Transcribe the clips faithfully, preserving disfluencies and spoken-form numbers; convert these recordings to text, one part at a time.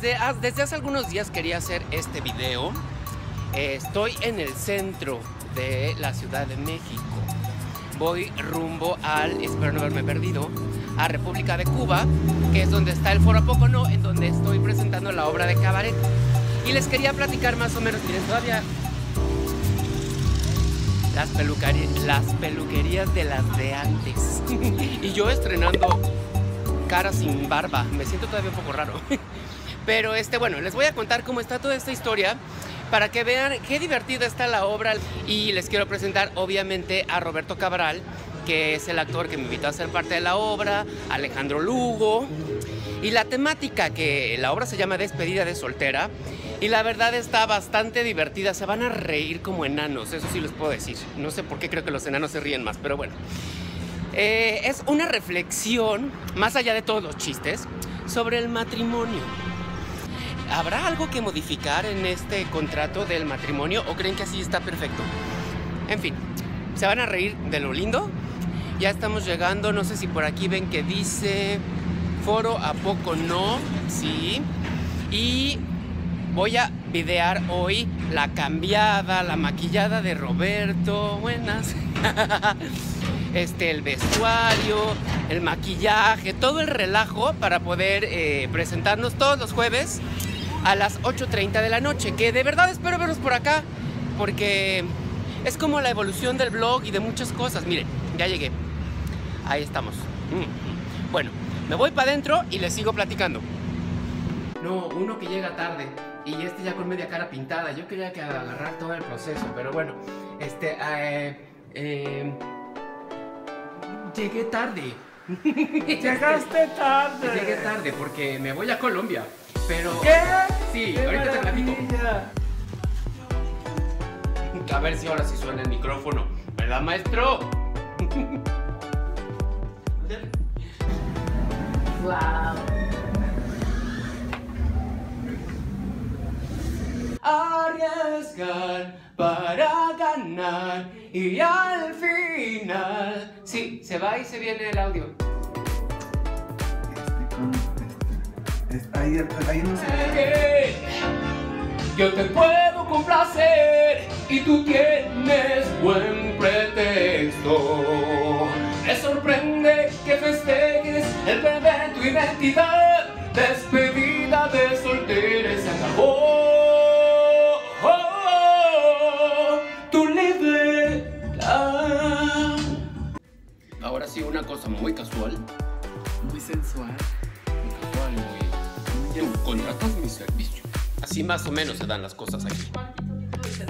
Pues de, desde hace algunos días quería hacer este video. Eh, estoy en el centro de la Ciudad de México. Voy rumbo al, espero no haberme perdido, a República de Cuba, que es donde está el Foro a Poco No, en donde estoy presentando la obra de Cabaret. Y les quería platicar más o menos, miren, todavía las, las peluquerías de las de antes. Y yo estrenando cara sin barba, me siento todavía un poco raro. Pero este, bueno, les voy a contar cómo está toda esta historia, para que vean qué divertida está la obra. Y les quiero presentar obviamente a Roberto Cabral, que es el actor que me invitó a ser parte de la obra, Alejandro Lugo, y la temática, que la obra se llama Despedida de Soltera, y la verdad está bastante divertida. Se van a reír como enanos, eso sí les puedo decir. No sé por qué creo que los enanos se ríen más, pero bueno. Eh, es una reflexión, más allá de todos los chistes, sobre el matrimonio. ¿Habrá algo que modificar en este contrato del matrimonio o creen que así está perfecto? En fin, se van a reír de lo lindo. Ya estamos llegando, no sé si por aquí ven que dice Foro a Poco No, sí. Y voy a videar hoy la cambiada, la maquillada de Roberto. Buenas. Este, el vestuario, el maquillaje, todo el relajo para poder eh, presentarnos todos los jueves a las ocho treinta de la noche, que de verdad espero verlos por acá, porque es como la evolución del blog y de muchas cosas. Miren, ya llegué. Ahí estamos. Mm. Bueno, me voy para adentro y les sigo platicando. No, uno que llega tarde y este ya con media cara pintada. Yo quería que agarrar todo el proceso, pero bueno, este... Eh, eh, llegué tarde. Llegaste tarde. Llegué tarde porque me voy a Colombia. Pero... ¿Qué? Sí, qué ahorita maravilla. Te platico. A ver si ahora sí suena el micrófono. ¿Verdad, maestro? Wow. Arriesgar para ganar y al final... Sí, se va y se viene el audio. Ahí, ahí no se ve. Yo te puedo complacer y tú tienes buen pretexto. Me sorprende que festejes el perder tu identidad. Despedida de soltera se acabó. Oh, oh, oh, tu libertad. Ahora sí, una cosa muy casual, muy sensual. Tú contratas mi servicio. Así más o menos se dan las cosas aquí.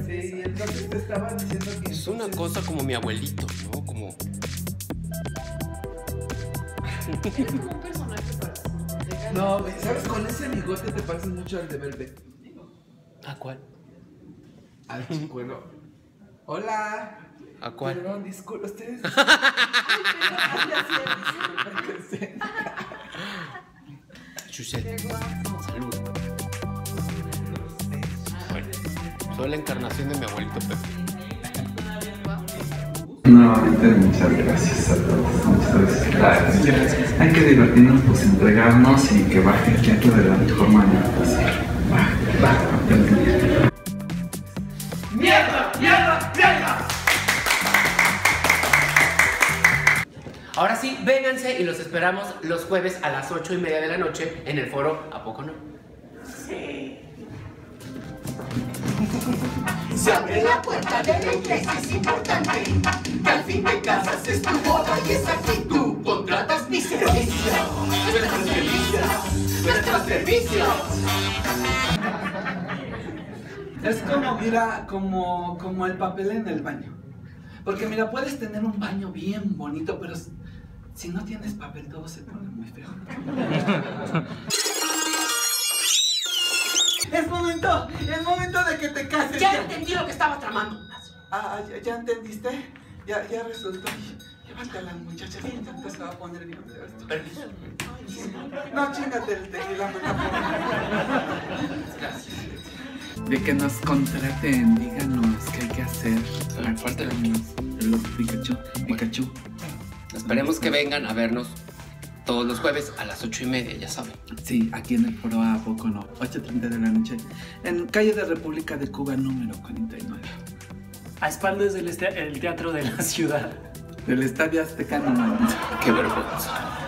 Sí, entonces te estaba diciendo que... Es una cosa como mi abuelito, ¿no? Como... Eres como un personaje para... No, ¿sabes? Con ese bigote te pareces mucho al de verde. ¿A cuál? Al chicuelo. Hola. ¿A cuál? Perdón, disculpa, ustedes... Qué guapo. Salud. Bueno, soy la encarnación de mi abuelito Pepe. Nuevamente, muchas gracias a todos. Muchas gracias. Hay que divertirnos, pues entregarnos y que baje el teatro de la mejor manera posible. Baja, baja. ¡Mierda, mierda, mierda! Ahora sí, vénganse y los esperamos los jueves a las ocho y media de la noche en el Foro a Poco No. Sí. Se abre la puerta de la iglesia, es importante que al fin de casas es tu boda y es aquí tú contratas mi servicio. Nuestros servicios, nuestros servicios. Es como, mira, como, como el papel en el baño. Porque mira, puedes tener un baño bien bonito, pero... Si no tienes papel, todo se pone muy feo. Es momento, es momento de que te cases. Ya, ya entendí lo que estabas tramando. Ah, ya, ya entendiste. Ya, ya resultó. Llévate a las muchachas, sí, tanto se va a poner bien. No, chingate el tequila. Gracias. De que nos contraten, díganos qué hay que hacer. La parte de los Pikachu. Pikachu. Esperemos que vengan a vernos todos los jueves a las ocho y media, ya saben. Sí, aquí en el Foro A Poco No, ocho treinta de la noche, en calle de República de Cuba número cuarenta y nueve. A espaldas del el teatro de la ciudad. Del Estadio Aztecano. Qué vergüenza.